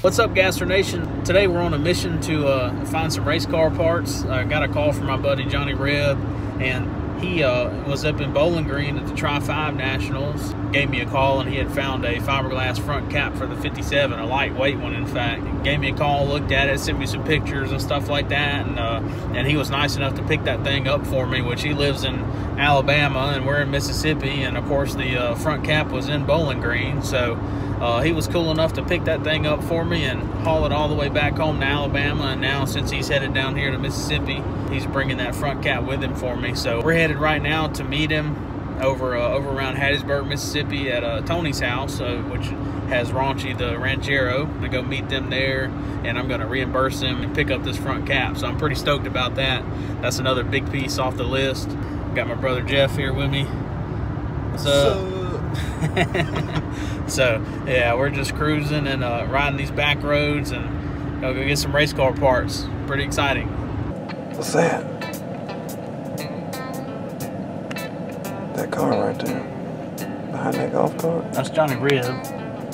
What's up, Gasser Nation? Today we're on a mission to find some race car parts. I got a call from my buddy Johnny Redd, and he was up in Bowling Green at the Tri-5 Nationals. Gave me a call, and he had found a fiberglass front cap for the 57, a lightweight one in fact. He gave me a call, looked at it, sent me some pictures and stuff like that, and he was nice enough to pick that thing up for me, which he lives in Alabama and we're in Mississippi, and of course the front cap was in Bowling Green, so he was cool enough to pick that thing up for me and haul it all the way back home to Alabama. And now, since he's headed down here to Mississippi, he's bringing that front cap with him for me. So we're headed right now to meet him over around Hattiesburg, Mississippi, at Tony's house, which has Raunchy the Ranchero. I'm gonna go meet them there, and I'm gonna reimburse him and pick up this front cap. So I'm pretty stoked about that. That's another big piece off the list. Got my brother Jeff here with me. What's up? So yeah, we're just cruising and riding these back roads, and I'll go get some race car parts. Pretty exciting. What's that? That car right there, behind that golf cart? That's Johnny Reb.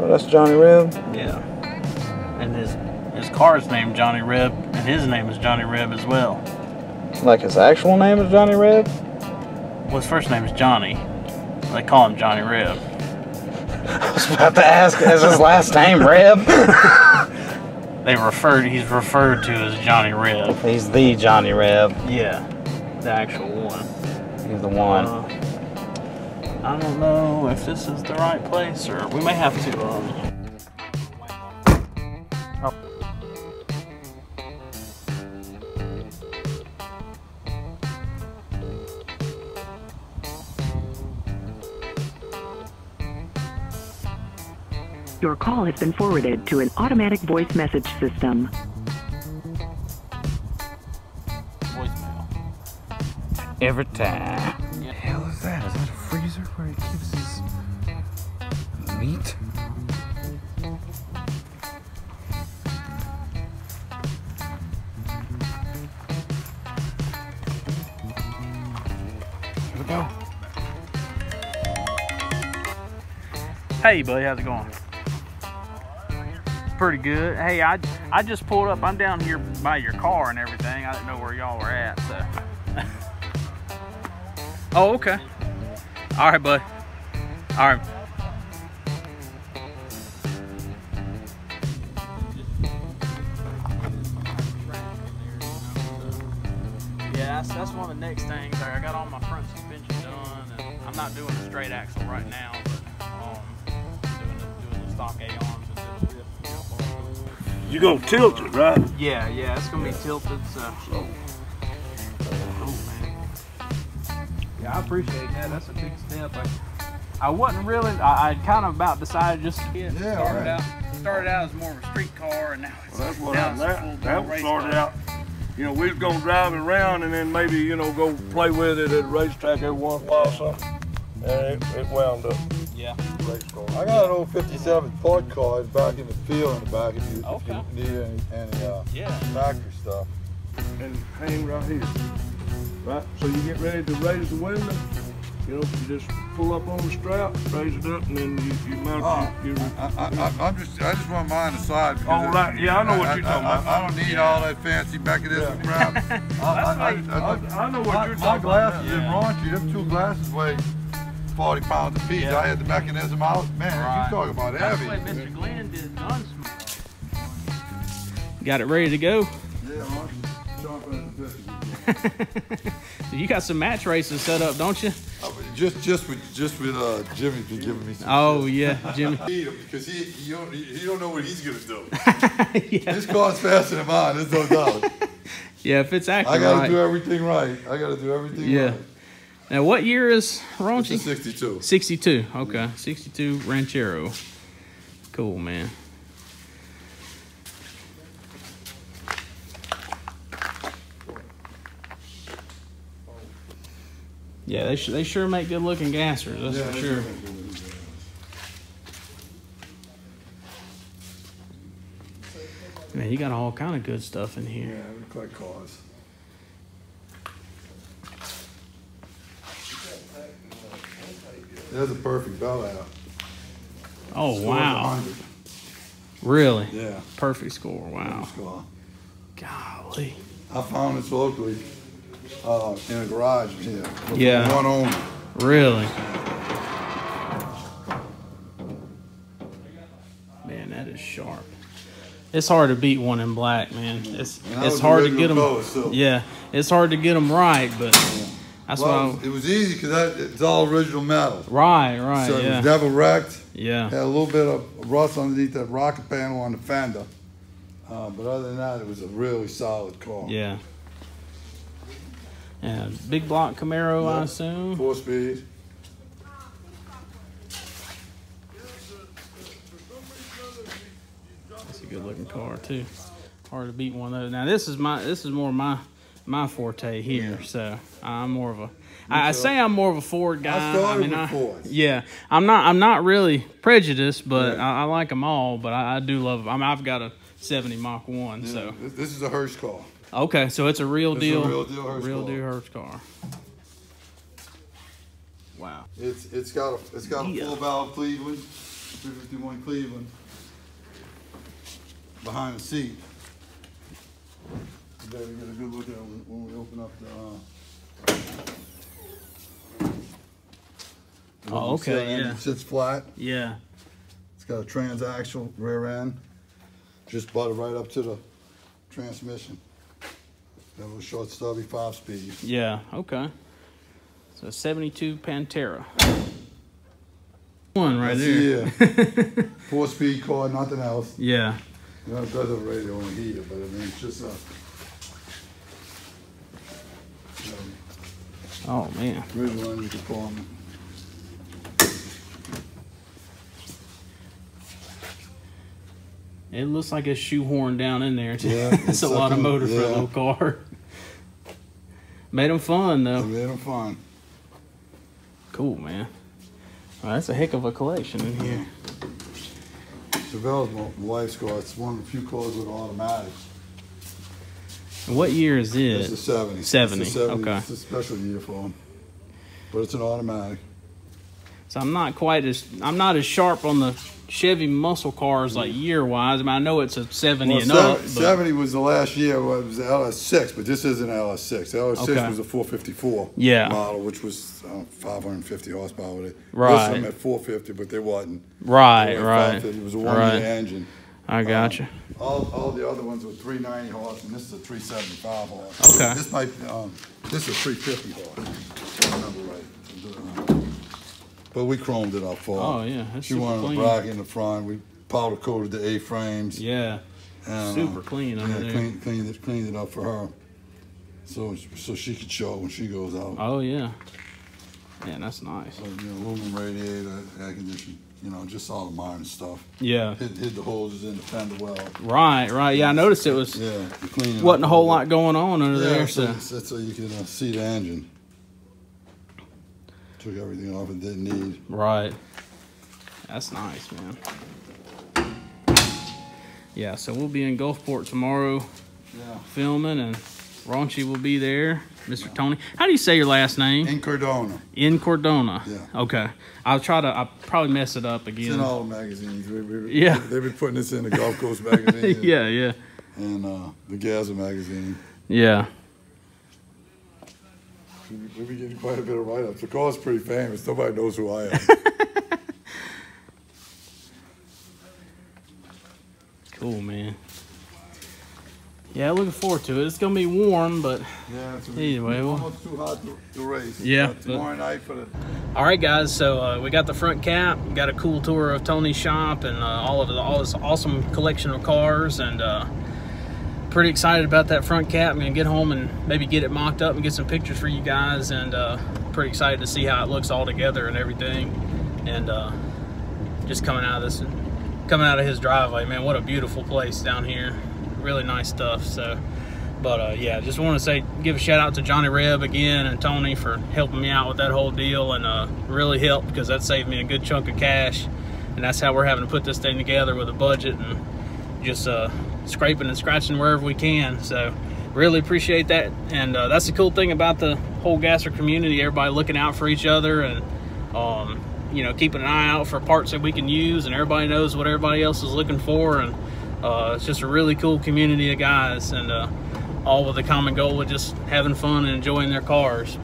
Oh, that's Johnny Reb? Yeah. And his car is named Johnny Reb, and his name is Johnny Reb as well. Like his actual name is Johnny Reb? Well, his first name is Johnny. They call him Johnny Reb. I was about to ask, is his last name Reb? He's referred to as Johnny Reb. He's the Johnny Reb. Yeah, the actual one. He's the one. I don't know if this is the right place, or we may have to. Oh. Your call has been forwarded to an automatic voice message system. Voicemail. Every time. What the hell is that? Is that a freezer where he keeps his meat? Here we go. Hey, buddy, how's it going? Pretty good. Hey, I just pulled up. I'm down here by your car and everything. I didn't know where y'all were at, so. Oh, okay. All right, bud. All right. Yeah, that's one of the next things. I got all my front suspension done, and I'm not doing a straight axle right now, but doing the stock A arms and stuff. You're going to tilt it, right? Yeah, yeah, it's going to be tilted, so. Oh, man. Yeah, I appreciate that. That's a big step. I wasn't really, I kind of about decided just to get started out as more of a street car, and now it's that started out, you know, we was going to drive it around and then maybe, you know, go play with it at a racetrack every once in a while or something. And it wound up. Yeah. I got an old 57 plug car. It's back in the field in the back if you, if you need any tractor stuff. And hang right here. Right? So you get ready to raise the window. You know, you just pull up on the strap, raise it up, and then you mount I just want mine aside. Oh, right. Yeah, I know what you're talking about. I don't need all that fancy back of this crap. I know what you're talking about. My glasses in Raunchy, them two glasses weigh 40 pounds apiece. Yeah. I had the mechanism out. Man, you talk about heavy. That's the way Mr. Glenn did gunsmoke. Got it ready to go? Yeah, you got some match races set up, don't you? Just with Jimmy giving me some. Oh yeah, Jimmy. Beat him because he don't know what he's gonna do. Yeah. His car's faster than mine. There's no doubt. Yeah, if it's accurate. I gotta do everything right. Yeah. Now, what year is Raunchy? 62. 62, okay. 62 Ranchero. Cool, man. Yeah, they sure make good-looking gassers, that's for sure. Man, you got all kind of good stuff in here. Yeah, it looks like cars. That's a perfect bell out. Oh, wow. Really? Yeah. Perfect score. Wow. Perfect score. Golly. I found this locally in a garage here. Yeah. One owner. Really? Man, that is sharp. It's hard to beat one in black, man. It's hard to get them. So. Yeah, it's hard to get them right, but that's why it was easy because it's all original metal. Right, right. So it was devil wrecked. Yeah, had a little bit of rust underneath that rocket panel on the fender, but other than that, it was a really solid car. Yeah. Yeah, big block Camaro, I assume. 4-speed. Good looking car too. Hard to beat one of those. Now this is more my forte here. Yeah. So I'm more of a I say I'm more of a Ford guy. I mean, yeah, I'm not really prejudiced, but I like them all. But I do love them. I mean, I've got a 70 Mach 1. Yeah. So this is a Hertz car. Okay, so it's a real deal Hertz car. Wow. It's got a full valve Cleveland, 351 Cleveland. Behind the seat. Today we get a good look at it when we open up the oh, okay, yeah. It sits flat. Yeah. It's got a transaxle rear end. Just butted right up to the transmission. That was short stubby 5-speed. Yeah, okay. So 72 Pantera. One right there. Yeah. 4-speed car, nothing else. Yeah. You know, it does have a radio on here, but I mean, it's just a... oh, man. Really running the department. It looks like it's shoehorned down in there, too. Yeah, it's a lot of motor for a little car. Made them fun, though. It made them fun. Cool, man. Well, that's a heck of a collection in here. Chevelle is my wife's car. It's one of the few cars with automatics. What year is it? It's a 70. 70. It's a 70. Okay. It's a special year for them, but it's an automatic. So I'm not as sharp on the Chevy muscle cars like year wise. I mean, I know it's a 70 and up. 70 was the last year. Well, it was the LS6, but this isn't LS6. The LS6 was a 454 model, which was 550 horsepower. Right. This one at 450, but they wasn't. Right, right. It was a one-year engine. I gotcha. All the other ones were 390 horse, and this is a 375 horse. Okay. This might this is a 350 horse. If I remember right. But we chromed it up for her. Oh, yeah. That's she wanted a rock in the front. We powder coated the A-frames. Yeah. And, super clean under there. Cleaned it up for her so she could show when she goes out. Oh, yeah. Man, that's nice. So, you know, aluminum radiator, air conditioning, you know, just all the modern stuff. Yeah. Hid the hoses in the fender well. Right, right. Yeah, I noticed it was wasn't a whole lot going on under there. So that's so you can see the engine. Took everything off and didn't need. Right. That's nice, man. Yeah, so we'll be in Gulfport tomorrow filming, and Raunchy will be there. Mr. Tony. How do you say your last name? Encardona. Encardona. Yeah. Okay. I'll probably mess it up again. It's in all the magazines. They've been putting this in the Gulf Coast magazine. yeah. And the Gazza magazine. Yeah. We'll be getting quite a bit of write-ups. The car's pretty famous. Nobody knows who I am. Cool, man. Yeah, looking forward to it. It's going to be warm, but anyway. It's almost too hot to race. Yeah. Tomorrow night for the... All right, guys. So we got the front cap. We got a cool tour of Tony's shop and all this awesome collection of cars. And... pretty excited about that front cap. I'm gonna get home and maybe get it mocked up and get some pictures for you guys, and pretty excited to see how it looks all together and everything, and just coming out of his driveway, man, what a beautiful place down here. Really nice stuff. So but yeah, just want to give a shout out to Johnny Reb again and Tony for helping me out with that whole deal, and really helped, because that saved me a good chunk of cash, and that's how we're having to put this thing together with a budget and just scraping and scratching wherever we can. So really appreciate that, and that's the cool thing about the whole gasser community, everybody looking out for each other, and you know, keeping an eye out for parts that we can use, and everybody knows what everybody else is looking for. And it's just a really cool community of guys, and all with the common goal of just having fun and enjoying their cars.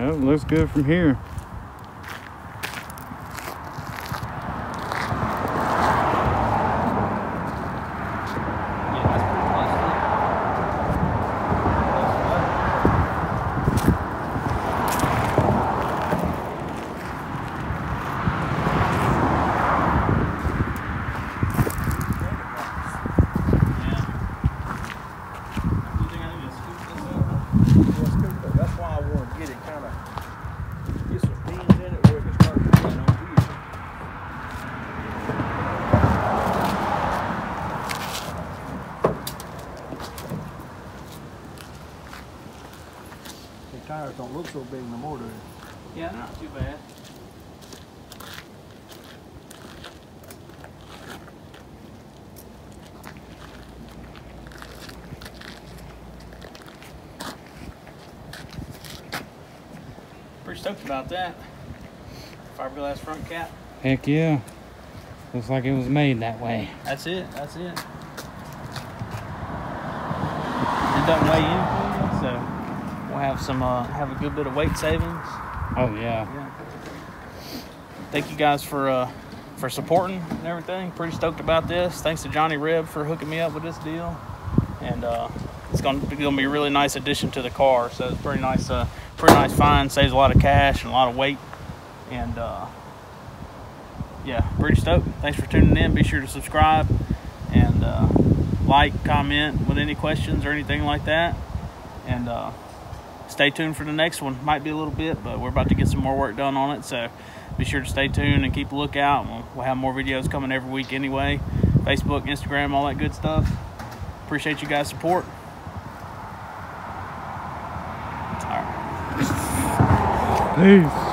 Oh, looks good from here. Don't look so big in the motor. Yeah, not too bad. Pretty stoked about that. Fiberglass front cap. Heck yeah. Looks like it was made that way. That's it. That's it. It doesn't weigh anything, so we'll have some have a good bit of weight savings. Oh yeah, yeah. Thank you guys for supporting and everything. Pretty stoked about this. Thanks to Johnny Reb for hooking me up with this deal, and it's gonna be a really nice addition to the car. So it's pretty nice find. Saves a lot of cash and a lot of weight, and yeah, pretty stoked. Thanks for tuning in. Be sure to subscribe and like, comment with any questions or anything like that, and stay tuned for the next one. Might be a little bit, but we're about to get some more work done on it, so be sure to stay tuned and keep a lookout. We'll have more videos coming every week anyway. Facebook, Instagram, all that good stuff. Appreciate you guys' support. All right. Peace.